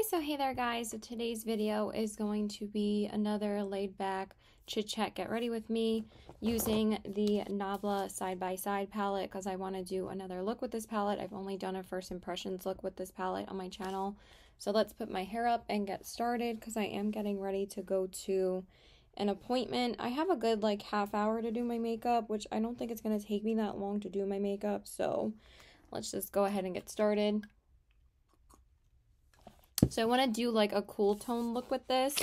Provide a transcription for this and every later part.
Okay, so hey there guys, so today's video is going to be another laid back chit chat get ready with me using the Nabla side by side palette because I want to do another look with this palette. I've only done a first impressions look with this palette on my channel. So let's put my hair up and get started because I am getting ready to go to an appointment. I have a good like half hour to do my makeup, which I don't think it's going to take me that long to do my makeup. So let's just go ahead and get started. So I want to do like a cool tone look with this.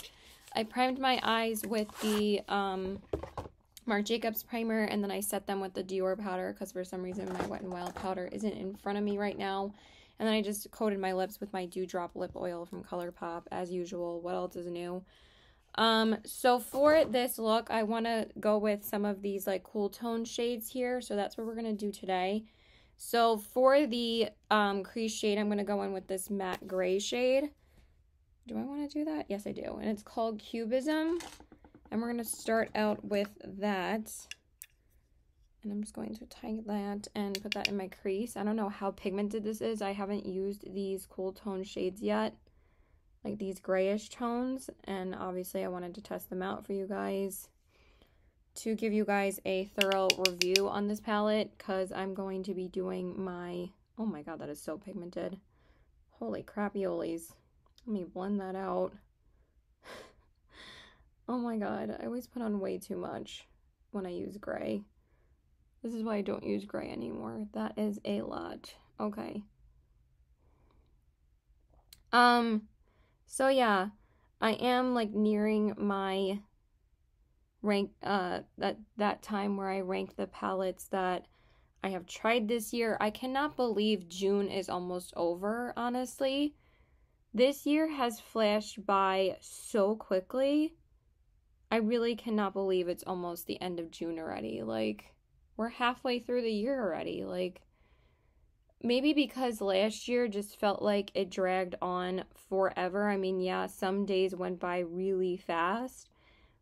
I primed my eyes with the Marc Jacobs primer, and then I set them with the Dior powder because for some reason my Wet n Wild powder isn't in front of me right now. And then I just coated my lips with my Dewdrop lip oil from ColourPop as usual. What else is new? So for this look, I want to go with some of these like cool tone shades here. So that's what we're going to do today. So for the crease shade, I'm going to go in with this matte gray shade. Do I want to do that? Yes, I do. And it's called Cubism. And we're going to start out with that. And I'm just going to take that and put that in my crease. I don't know how pigmented this is. I haven't used these cool tone shades yet, like these grayish tones. And obviously I wanted to test them out for you guys, to give you guys a thorough review on this palette because I'm going to be doing my, oh my god, that is so pigmented. Holy crapioles. Let me blend that out. Oh my god, I always put on way too much when I use gray. This is why I don't use gray anymore. That is a lot. Okay. So yeah, I am like nearing my rank that time where I ranked the palettes that I have tried this year. I cannot believe June is almost over, honestly. This year has flashed by so quickly. I really cannot believe it's almost the end of June already. Like, we're halfway through the year already. Like, maybe because last year just felt like it dragged on forever. I mean, yeah, some days went by really fast.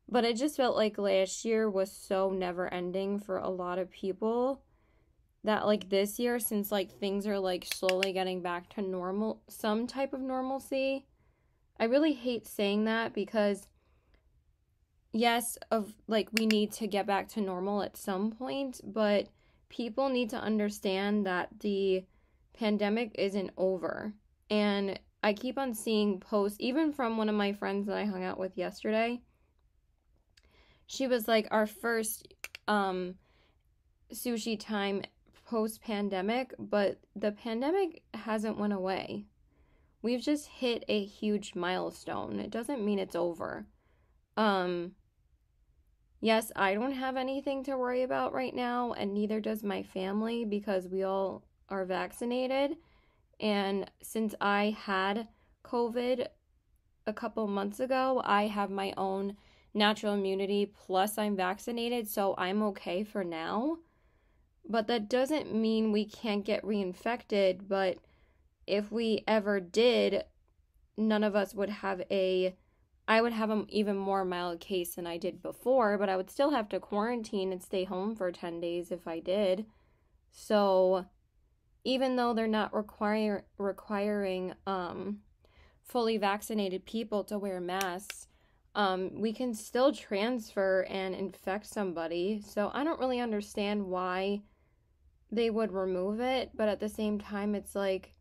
But it just felt like last year was so never-ending for a lot of people that, like, this year, since, like, things are, like, slowly getting back to normal, some type of normalcy. I really hate saying that because, yes, of like, we need to get back to normal at some point, but people need to understand that the pandemic isn't over. And I keep on seeing posts, even from one of my friends that I hung out with yesterday. She was like, our first sushi time post-pandemic, but the pandemic hasn't went away. We've just hit a huge milestone. It doesn't mean it's over. Yes, I don't have anything to worry about right now, and neither does my family because we all are vaccinated. And since I had COVID a couple months ago, I have my own natural immunity, plus I'm vaccinated, so I'm okay for now. But that doesn't mean we can't get reinfected, but if we ever did, none of us would have a, I would have an even more mild case than I did before, but I would still have to quarantine and stay home for 10 days if I did. So even though they're not requiring fully vaccinated people to wear masks, we can still transfer and infect somebody, so I don't really understand why they would remove it, but at the same time, it's like,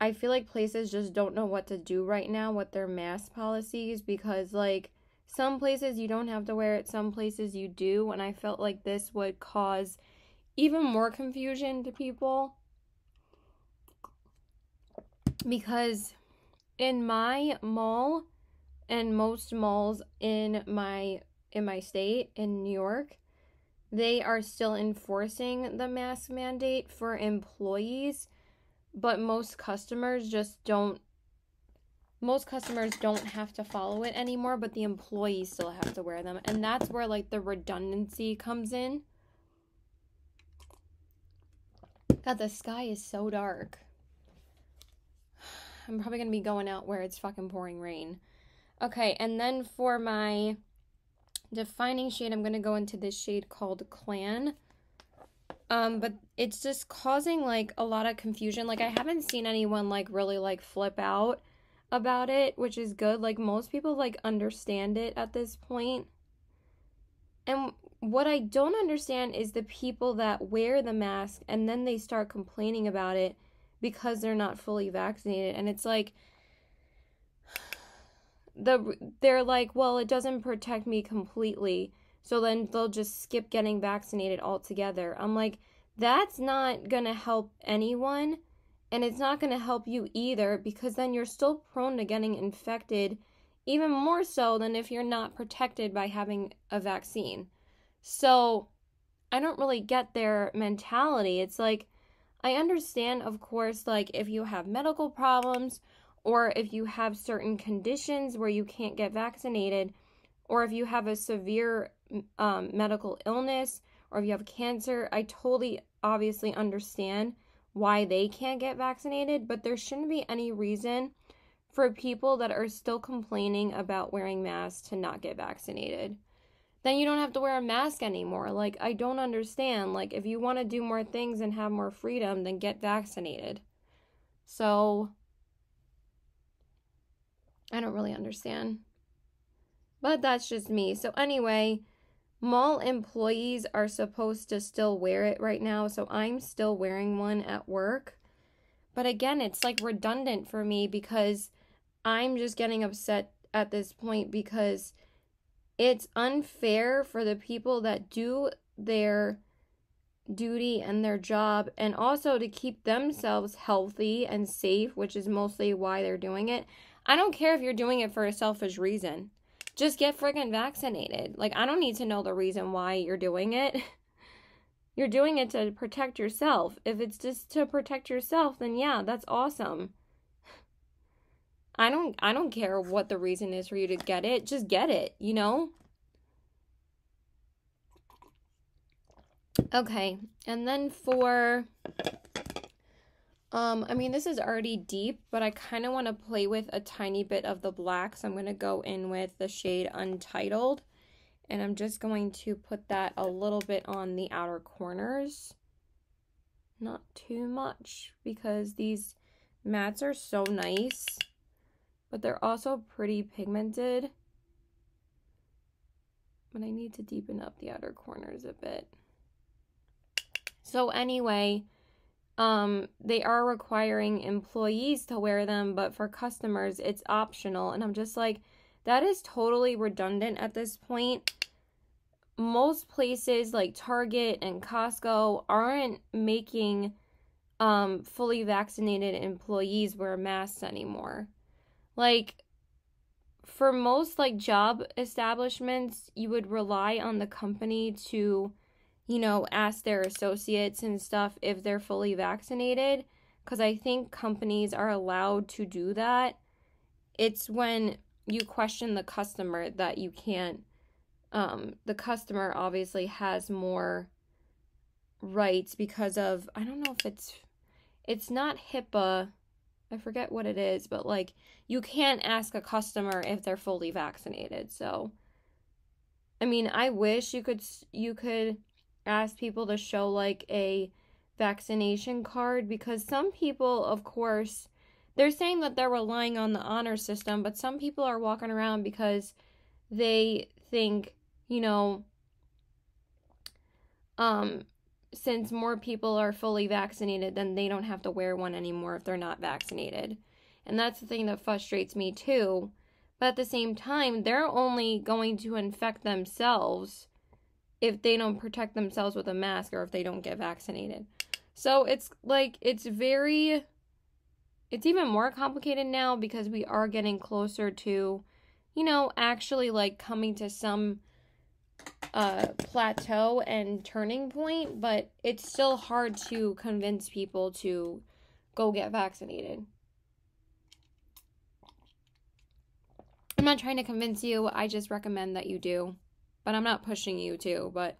I feel like places just don't know what to do right now with their mask policies, because, like, some places you don't have to wear it, some places you do, and I felt like this would cause even more confusion to people, because in my mall, and most malls in my state, in New York, they are still enforcing the mask mandate for employees, but most customers don't have to follow it anymore, but the employees still have to wear them. And that's where, like, the redundancy comes in. God, the sky is so dark. I'm probably going to be going out where it's fucking pouring rain. Okay, and then for my defining shade, I'm going to go into this shade called Clan. But it's just causing like a lot of confusion. Like I haven't seen anyone like really like flip out about it, which is good. Like most people like understand it at this point. And what I don't understand is the people that wear the mask and then they start complaining about it because they're not fully vaccinated. And it's like, they're like, well, it doesn't protect me completely. So then they'll just skip getting vaccinated altogether. I'm like, that's not going to help anyone. And it's not going to help you either, because then you're still prone to getting infected even more so than if you're not protected by having a vaccine. So I don't really get their mentality. It's like, I understand, of course, like if you have medical problems or if you have certain conditions where you can't get vaccinated, or if you have a severe medical illness, or if you have cancer, I totally obviously understand why they can't get vaccinated, but there shouldn't be any reason for people that are still complaining about wearing masks to not get vaccinated. Then you don't have to wear a mask anymore. Like, I don't understand. Like, if you want to do more things and have more freedom, then get vaccinated. So, I don't really understand. But that's just me. So anyway, mall employees are supposed to still wear it right now, so I'm still wearing one at work. But again, it's like redundant for me because I'm just getting upset at this point because it's unfair for the people that do their duty and their job, and also to keep themselves healthy and safe, which is mostly why they're doing it. I don't care if you're doing it for a selfish reason. Just get friggin' vaccinated. Like, I don't need to know the reason why you're doing it. You're doing it to protect yourself. If it's just to protect yourself, then yeah, that's awesome. I don't care what the reason is for you to get it. Just get it, you know? Okay, and then for... I mean, this is already deep, but I kind of want to play with a tiny bit of the black. So I'm going to go in with the shade Untitled. And I'm just going to put that a little bit on the outer corners. Not too much, because these mattes are so nice. But they're also pretty pigmented. But I need to deepen up the outer corners a bit. So anyway... they are requiring employees to wear them, but for customers, it's optional. And I'm just like, that is totally redundant at this point. Most places like Target and Costco aren't making fully vaccinated employees wear masks anymore. Like, for most like job establishments, you would rely on the company to, you know, ask their associates and stuff if they're fully vaccinated, because I think companies are allowed to do that. It's when you question the customer that you can't, the customer obviously has more rights because of, I don't know if it's not HIPAA, I forget what it is, but like you can't ask a customer if they're fully vaccinated. So, I mean, I wish you could ask people to show like a vaccination card, because some people, of course, they're saying that they're relying on the honor system, but some people are walking around because they think, you know, since more people are fully vaccinated, then they don't have to wear one anymore if they're not vaccinated. And that's the thing that frustrates me too. But at the same time, they're only going to infect themselves if they don't protect themselves with a mask or if they don't get vaccinated. So it's like, it's even more complicated now because we are getting closer to, you know, actually like coming to some plateau and turning point, but it's still hard to convince people to go get vaccinated. I'm not trying to convince you, I just recommend that you do. But I'm not pushing you to, but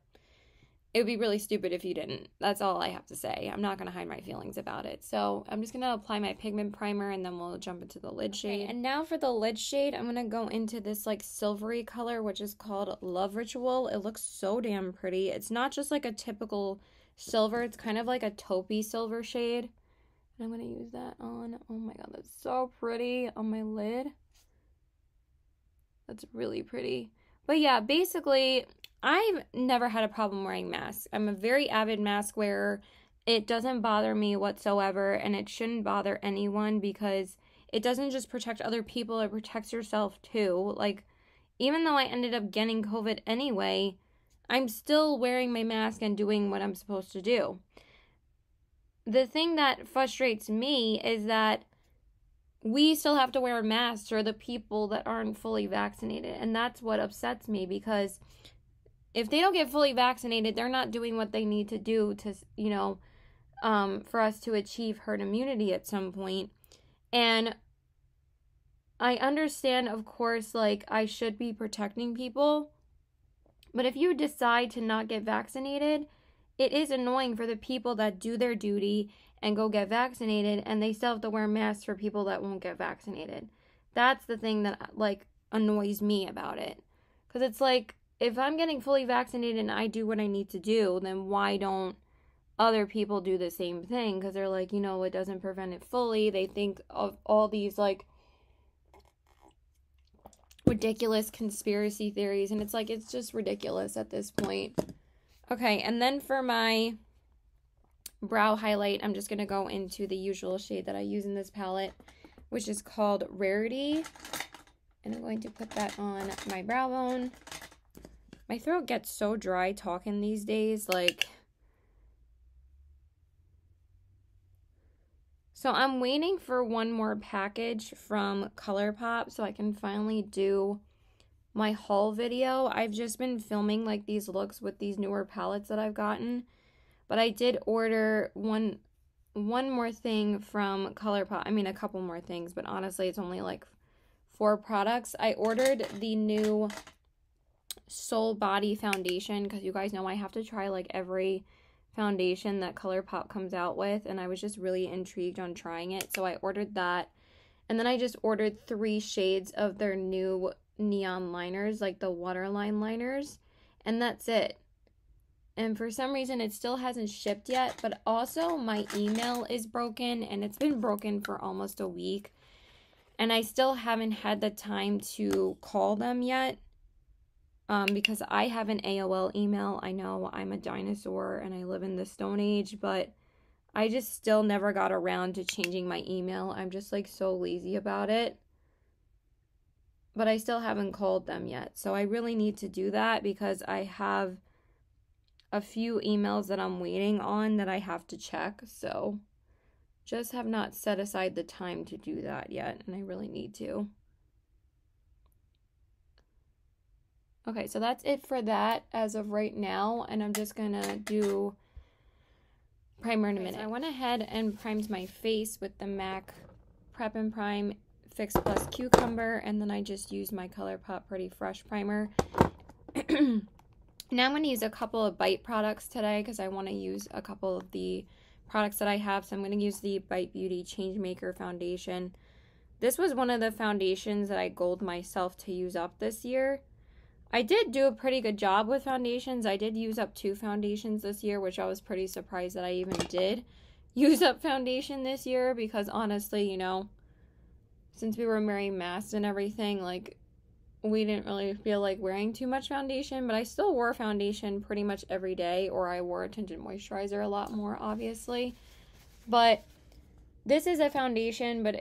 it would be really stupid if you didn't. That's all I have to say. I'm not going to hide my feelings about it. So I'm just going to apply my pigment primer and then we'll jump into the lid shade. Okay, and now for the lid shade, I'm going to go into this like silvery color, which is called Love Ritual. It looks so damn pretty. It's not just like a typical silver. It's kind of like a taupey silver shade. And I'm going to use that on, oh my god, that's so pretty on my lid. That's really pretty. But yeah, basically, I've never had a problem wearing masks. I'm a very avid mask wearer. It doesn't bother me whatsoever, and it shouldn't bother anyone because it doesn't just protect other people, it protects yourself too. Like, even though I ended up getting COVID anyway, I'm still wearing my mask and doing what I'm supposed to do. The thing that frustrates me is that we still have to wear masks for the people that aren't fully vaccinated, and that's what upsets me, because if they don't get fully vaccinated, they're not doing what they need to do to, you know, for us to achieve herd immunity at some point. And I understand, of course, like, I should be protecting people, but if you decide to not get vaccinated, it is annoying for the people that do their duty and go get vaccinated, and they still have to wear masks for people that won't get vaccinated. That's the thing that, like, annoys me about it. Because it's like, if I'm getting fully vaccinated and I do what I need to do, then why don't other people do the same thing? Because they're like, you know, it doesn't prevent it fully. They think of all these, like, ridiculous conspiracy theories. And it's like, it's just ridiculous at this point. Okay, and then for my brow highlight, I'm just going to go into the usual shade that I use in this palette, which is called Rarity. And I'm going to put that on my brow bone. My throat gets so dry talking these days, like. So I'm waiting for one more package from ColourPop so I can finally do my haul video. I've just been filming, like, these looks with these newer palettes that I've gotten. But I did order one more thing from ColourPop. I mean, a couple more things, but honestly, it's only like 4 products. I ordered the new Soul Body Foundation because you guys know I have to try, like, every foundation that ColourPop comes out with, and I was just really intrigued on trying it, so I ordered that. And then I just ordered 3 shades of their new neon liners, like the waterline liners, and that's it. And for some reason it still hasn't shipped yet, but also my email is broken, and it's been broken for almost a week, and I still haven't had the time to call them yet. Because I have an AOL email. I know I'm a dinosaur and I live in the Stone Age, but I just still never got around to changing my email. I'm just, like, so lazy about it. But I still haven't called them yet. So I really need to do that because I have a few emails that I'm waiting on that I have to check. So just have not set aside the time to do that yet, and I really need to. Okay, so that's it for that as of right now, and I'm just gonna do primer in a minute. So I went ahead and primed my face with the MAC Prep and Prime Fix Plus Cucumber, and then I just used my ColourPop Pretty Fresh Primer. Now I'm gonna use a couple of Bite products today because I wanna use a couple of the products that I have, so I'm gonna use the Bite Beauty Changemaker Foundation. This was one of the foundations that I goaled myself to use up this year. I did do a pretty good job with foundations. I did use up 2 foundations this year, which I was pretty surprised that I even did use up foundation this year because honestly, you know, since we were wearing masks and everything, like, we didn't really feel like wearing too much foundation, but I still wore foundation pretty much every day, or I wore a tinted moisturizer a lot more, obviously. But this is a foundation, but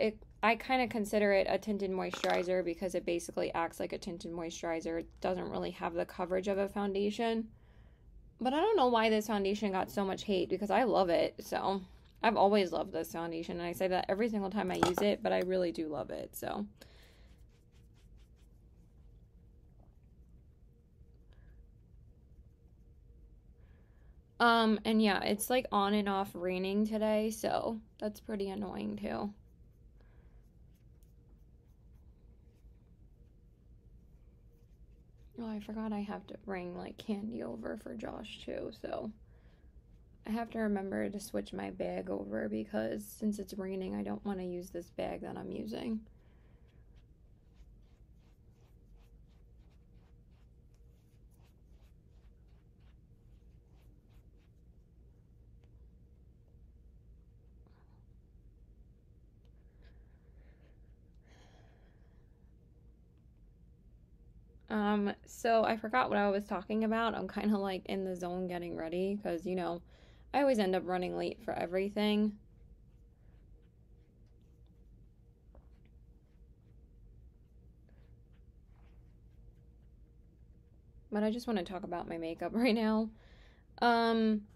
I kind of consider it a tinted moisturizer because it basically acts like a tinted moisturizer. It doesn't really have the coverage of a foundation. But I don't know why this foundation got so much hate because I love it. So I've always loved this foundation, and I say that every single time I use it, but I really do love it. So and yeah, it's like on and off raining today, so that's pretty annoying too. Oh, I forgot I have to bring, like, candy over for Josh too, so I have to remember to switch my bag over because since it's raining, I don't want to use this bag that I'm using. So I forgot what I was talking about. I'm kind of like in the zone getting ready because, you know, I always end up running late for everything. But I just want to talk about my makeup right now.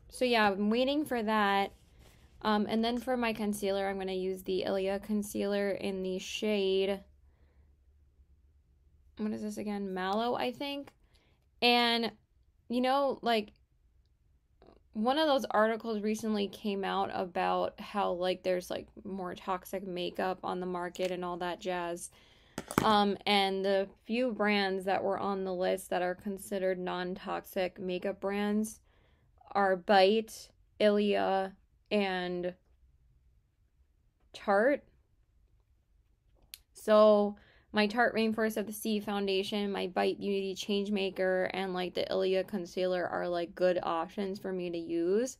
So yeah, I'm waiting for that. And then for my concealer, I'm going to use the Ilia Concealer in the shade, what is this again? Mallow, I think. And, you know, like, one of those articles recently came out about how, like, there's, like, more toxic makeup on the market and all that jazz. And the few brands that were on the list that are considered non-toxic makeup brands are Bite, Ilia, and Tarte. So my Tarte Rainforest of the Sea foundation, my Bite Beauty Changemaker, and like the Ilia Concealer are like good options for me to use.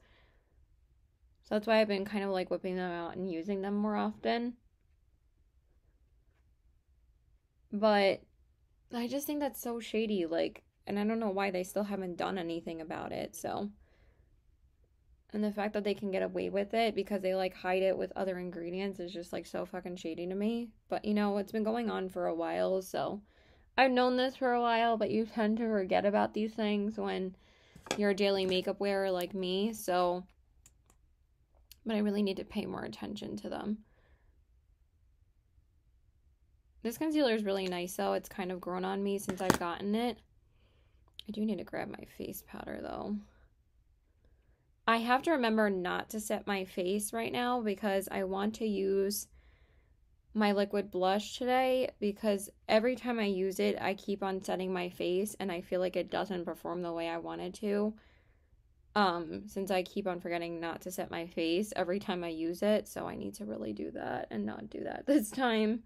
So that's why I've been kind of like whipping them out and using them more often. But I just think that's so shady, like, and I don't know why they still haven't done anything about it, so. And the fact that they can get away with it because they, like, hide it with other ingredients is just, like, so fucking shady to me. But, you know, it's been going on for a while, so. I've known this for a while, but you tend to forget about these things when you're a daily makeup wearer like me, so. But I really need to pay more attention to them. This concealer is really nice, though. It's kind of grown on me since I've gotten it. I do need to grab my face powder, though. I have to remember not to set my face right now because I want to use my liquid blush today because every time I use it, I keep on setting my face and I feel like it doesn't perform the way I want it to. Since I keep on forgetting not to set my face every time I use it, so I need to really do that and not do that this time.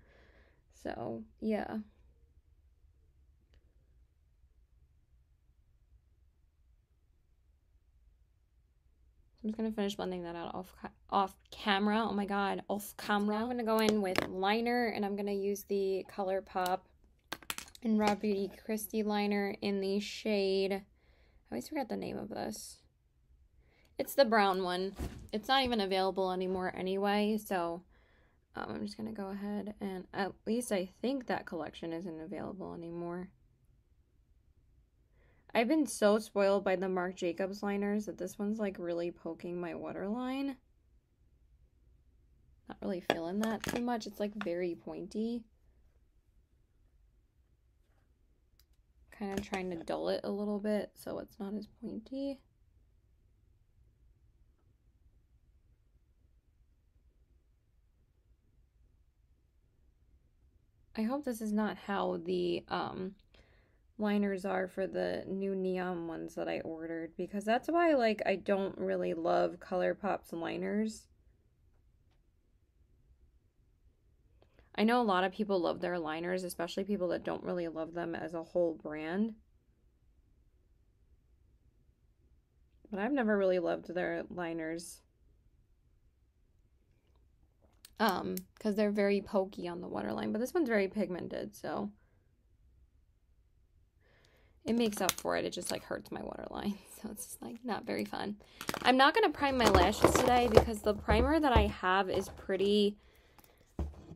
So, yeah. I'm just going to finish blending that out off camera. Oh my god, off camera. So I'm going to go in with liner, and I'm going to use the ColourPop and Raw Beauty Christie liner in the shade... I always forget the name of this. It's the brown one. It's not even available anymore anyway, so... I'm just going to go ahead and at least I think that collection isn't available anymore. I've been so spoiled by the Marc Jacobs liners that this one's like really poking my waterline. Not really feeling that too much. It's like very pointy. Kind of trying to dull it a little bit so it's not as pointy. I hope this is not how the liners are for the new neon ones that I ordered, because that's why, like, I don't really love ColourPop's liners. I know a lot of people love their liners, especially people that don't really love them as a whole brand. But I've never really loved their liners. Because they're very pokey on the waterline, but this one's very pigmented, so it makes up for it. It just, like, hurts my waterline, so it's, like, not very fun. I'm not going to prime my lashes today because the primer that I have is pretty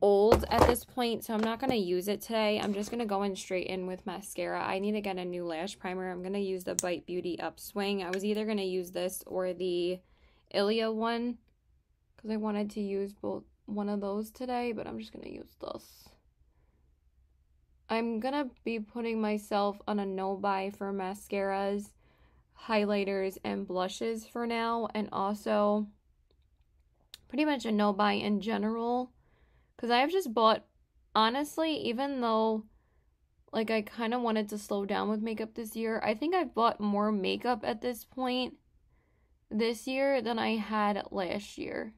old at this point, so I'm not going to use it today. I'm just going to go in straight in with mascara. I need to get a new lash primer. I'm going to use the Bite Beauty Upswing. I was either going to use this or the Ilia one because I wanted to use both. One of those today, but I'm just gonna use this. I'm gonna be putting myself on a no-buy for mascaras, highlighters, and blushes for now, and also pretty much a no-buy in general, because I have just bought, honestly, even though, like, I kind of wanted to slow down with makeup this year, I think I've bought more makeup at this point this year than I had last year.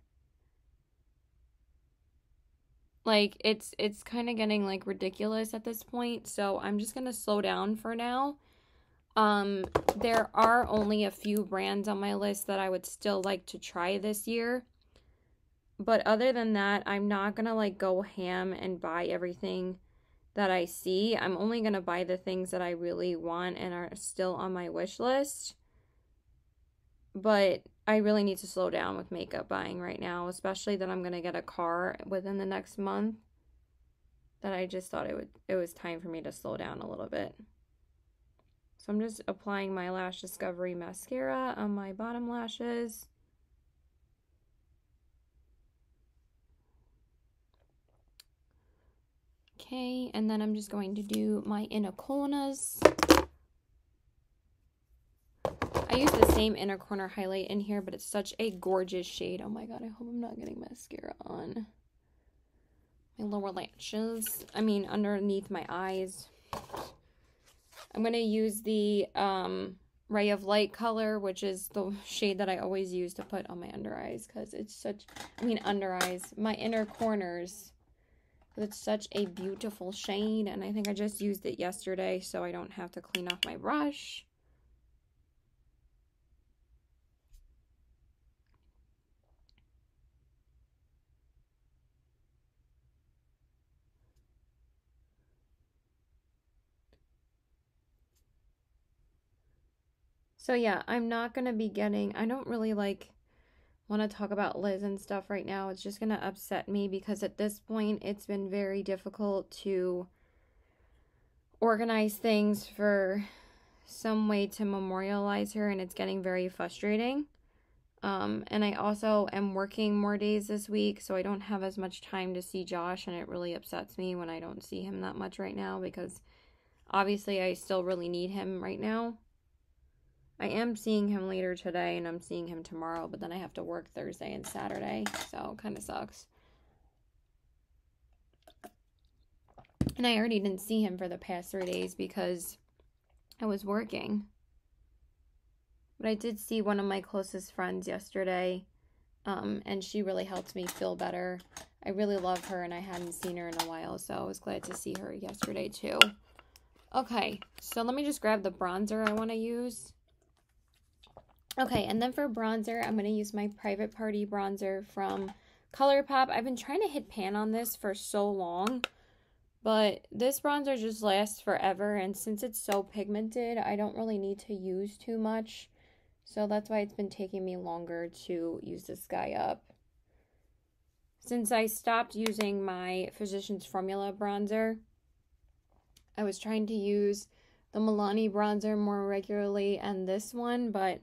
Like, it's kind of getting, like, ridiculous at this point, so I'm just going to slow down for now. There are only a few brands on my list that I would still like to try this year. But other than that, I'm not going to, like, go ham and buy everything that I see. I'm only going to buy the things that I really want and are still on my wish list. But I really need to slow down with makeup buying right now, especially that I'm going to get a car within the next month. That I just thought it was time for me to slow down a little bit. So I'm just applying my Lash Discovery mascara on my bottom lashes. Okay, and then I'm just going to do my inner corners. I use the same inner corner highlight in here, but it's such a gorgeous shade. Oh my god, I hope I'm not getting mascara on my lower lashes. I mean, underneath my eyes. I'm going to use the Ray of Light color, which is the shade that I always use to put on my under eyes. Because it's such, I mean under eyes, my inner corners. It's such a beautiful shade. And I think I just used it yesterday, so I don't have to clean off my brush. So yeah, I'm not going to be getting, I don't really like want to talk about Liz and stuff right now. It's just going to upset me because at this point it's been very difficult to organize things for some way to memorialize her, and it's getting very frustrating. And I also am working more days this week, so I don't have as much time to see Josh, and it really upsets me when I don't see him that much right now because obviously I still really need him right now. I am seeing him later today, and I'm seeing him tomorrow, but then I have to work Thursday and Saturday, so it kind of sucks. And I already didn't see him for the past 3 days because I was working. But I did see one of my closest friends yesterday, and she really helped me feel better. I really love her, and I hadn't seen her in a while, so I was glad to see her yesterday, too. Okay, so let me just grab the bronzer I want to use. Okay, and then for bronzer, I'm going to use my Private Party bronzer from ColourPop. I've been trying to hit pan on this for so long, but this bronzer just lasts forever, and since it's so pigmented, I don't really need to use too much. So that's why it's been taking me longer to use this guy up. Since I stopped using my Physician's Formula bronzer, I was trying to use the Milani bronzer more regularly and this one, but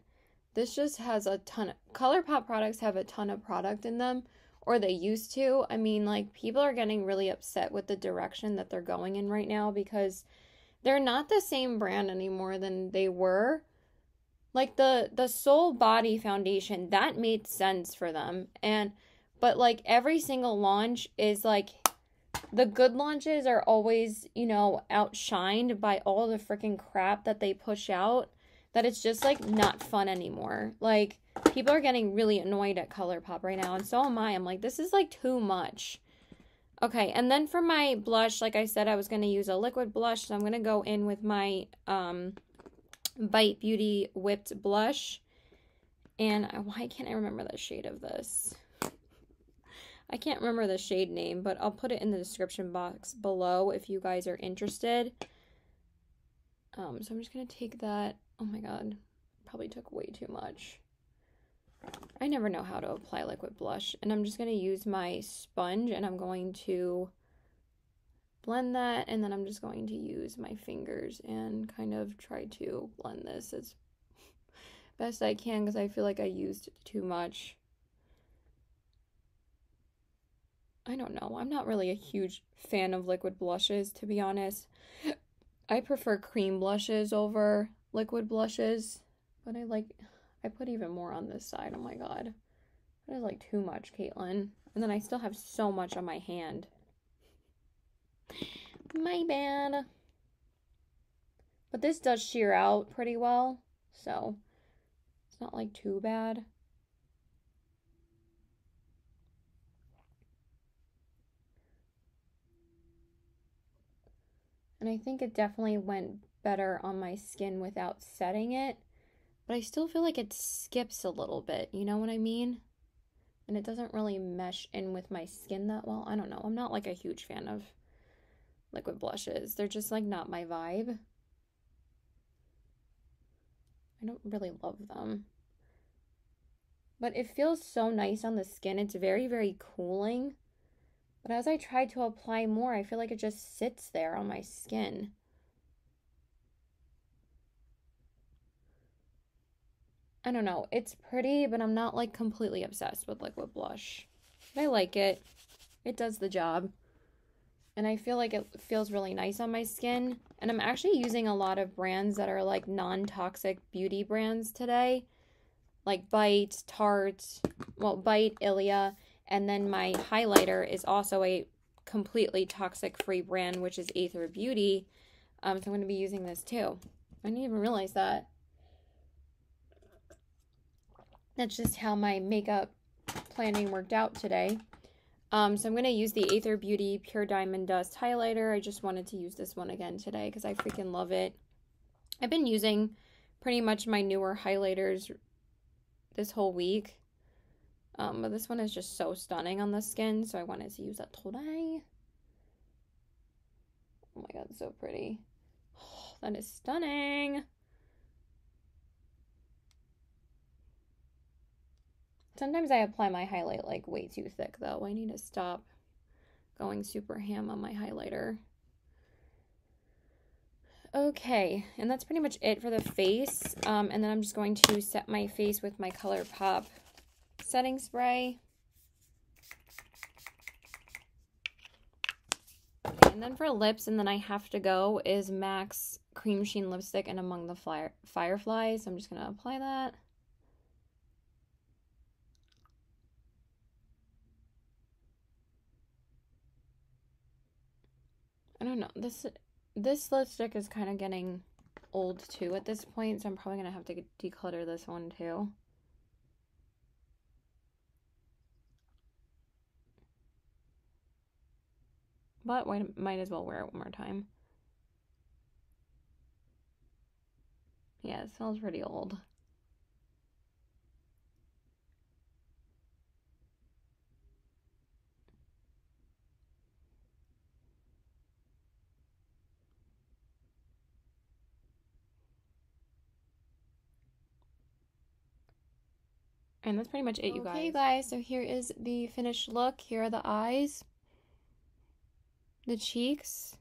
this just has a ton of, ColourPop products have a ton of product in them, or they used to. I mean, like, people are getting really upset with the direction that they're going in right now because they're not the same brand anymore than they were. Like, the Soul Body Foundation, that made sense for them. But, like, every single launch is, like, the good launches are always, you know, outshined by all the freaking crap that they push out. That it's just, like, not fun anymore. Like, people are getting really annoyed at ColourPop right now, and so am I. I'm like, this is, like, too much. Okay, and then for my blush, like I said, I was going to use a liquid blush, so I'm going to go in with my Bite Beauty Whipped Blush. And why can't I remember the shade of this? I can't remember the shade name, but I'll put it in the description box below if you guys are interested. So I'm just going to take that. Oh my god, probably took way too much. I never know how to apply liquid blush. And I'm just going to use my sponge, and I'm going to blend that. And then I'm just going to use my fingers and kind of try to blend this as best I can because I feel like I used too much. I don't know. I'm not really a huge fan of liquid blushes, to be honest. I prefer cream blushes over liquid blushes, but I put even more on this side. Oh my god, that is like too much, Caitlin. And then I still have so much on my hand. My bad. But this does sheer out pretty well, so it's not like too bad. And I think it definitely went better on my skin without setting it, but I still feel like it skips a little bit, you know what I mean? And it doesn't really mesh in with my skin that well. I don't know, I'm not like a huge fan of liquid blushes. They're just like not my vibe. I don't really love them. But it feels so nice on the skin. It's very, very cooling. But as I try to apply more, I feel like it just sits there on my skin. I don't know. It's pretty, but I'm not like completely obsessed with liquid blush. But I like it. It does the job. And I feel like it feels really nice on my skin. And I'm actually using a lot of brands that are like non-toxic beauty brands today. Like Bite, Tarte, well, Bite, Ilia, and then my highlighter is also a completely toxic-free brand, which is Aether Beauty. So I'm going to be using this too. I didn't even realize that. That's just how my makeup planning worked out today. So I'm going to use the Aether Beauty Pure Diamond Dust highlighter. I just wanted to use this one again today because I freaking love it. I've been using pretty much my newer highlighters this whole week. But this one is just so stunning on the skin, so I wanted to use that today. Oh my god, so pretty. Oh, that is stunning. Sometimes I apply my highlight like way too thick though. I need to stop going super ham on my highlighter. Okay, and that's pretty much it for the face. And then I'm just going to set my face with my ColourPop setting spray. Okay, and then for lips, and then I have to go, is MAC's Cream Sheen Lipstick and Among the Fly Fireflies. I'm just going to apply that. I don't know. This lipstick is kind of getting old too at this point, so I'm probably going to have to declutter this one too. But I might as well wear it one more time. Yeah, it smells pretty old. And that's pretty much it, you guys. Okay, guys, so here is the finished look. Here are the eyes, the cheeks,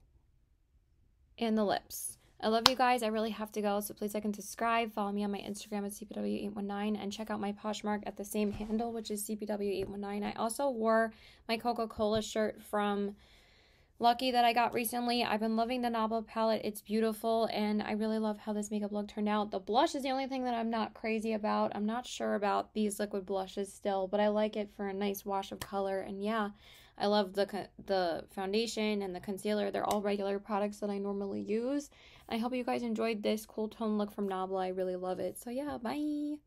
and the lips. I love you guys. I really have to go, so please like and subscribe. Follow me on my Instagram at CPW819, and check out my Poshmark at the same handle, which is CPW819. I also wore my Coca-Cola shirt from Lucky that I got recently. I've been loving the Nabla palette. It's beautiful, and I really love how this makeup look turned out. The blush is the only thing that I'm not crazy about. I'm not sure about these liquid blushes still, but I like it for a nice wash of color. And yeah, I love the foundation and the concealer. They're all regular products that I normally use. I hope you guys enjoyed this cool tone look from Nabla. I really love it. So yeah, bye!